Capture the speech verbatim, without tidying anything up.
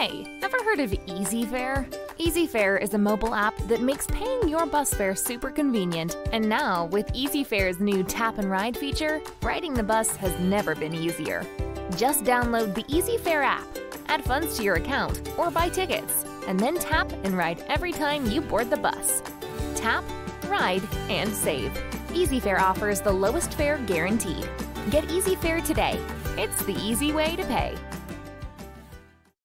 Hey, ever heard of EZfare? EZfare is a mobile app that makes paying your bus fare super convenient. And now, with EZfare's new Tap and Ride feature, riding the bus has never been easier. Just download the EZfare app, add funds to your account, or buy tickets, and then tap and ride every time you board the bus. Tap, ride, and save. EZfare offers the lowest fare guaranteed. Get EZfare today. It's the easy way to pay.